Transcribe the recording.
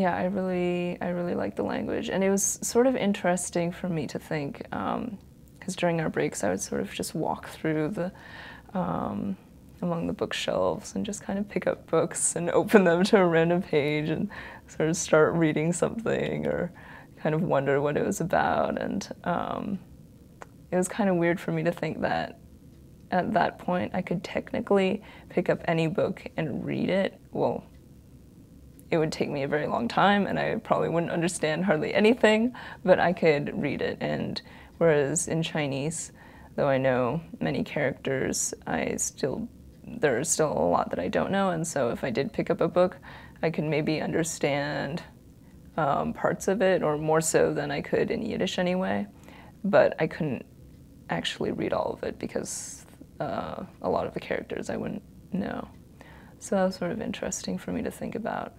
Yeah, I really liked the language, and it was sort of interesting for me to think, because during our breaks I would sort of just walk through the among the bookshelves and just kind of pick up books and open them to a random page and sort of start reading something or kind of wonder what it was about. And it was kind of weird for me to think that at that point I could technically pick up any book and read it. Well, it would take me a very long time and I probably wouldn't understand hardly anything, but I could read it. And whereas in Chinese, though I know many characters, there's still a lot that I don't know, and so if I did pick up a book, I could maybe understand parts of it, or more so than I could in Yiddish anyway, but I couldn't actually read all of it because a lot of the characters I wouldn't know. So that was sort of interesting for me to think about.